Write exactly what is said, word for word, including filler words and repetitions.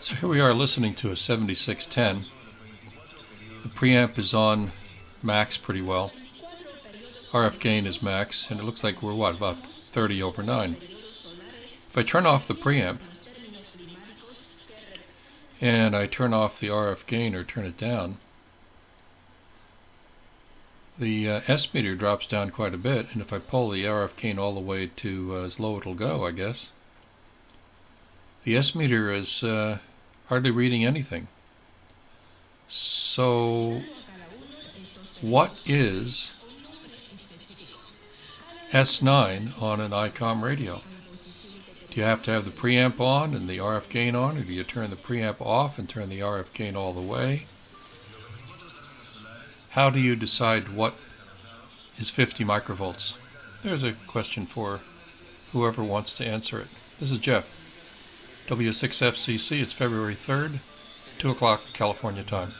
So here we are listening to a seventy-six ten. The preamp is on max pretty well. R F gain is max, and it looks like we're what, about thirty over nine. If I turn off the preamp and I turn off the R F gain or turn it down, the uh, S-meter drops down quite a bit, and if I pull the R F gain all the way to uh, as low it'll go, I guess, the S-meter is uh, hardly reading anything. So what is S nine on an ICOM radio? Do you have to have the preamp on and the R F gain on, or do you turn the preamp off and turn the R F gain all the way? How do you decide what is fifty microvolts? There's a question for whoever wants to answer it. This is Jeff, W six F C C. It's February third, two o'clock California time.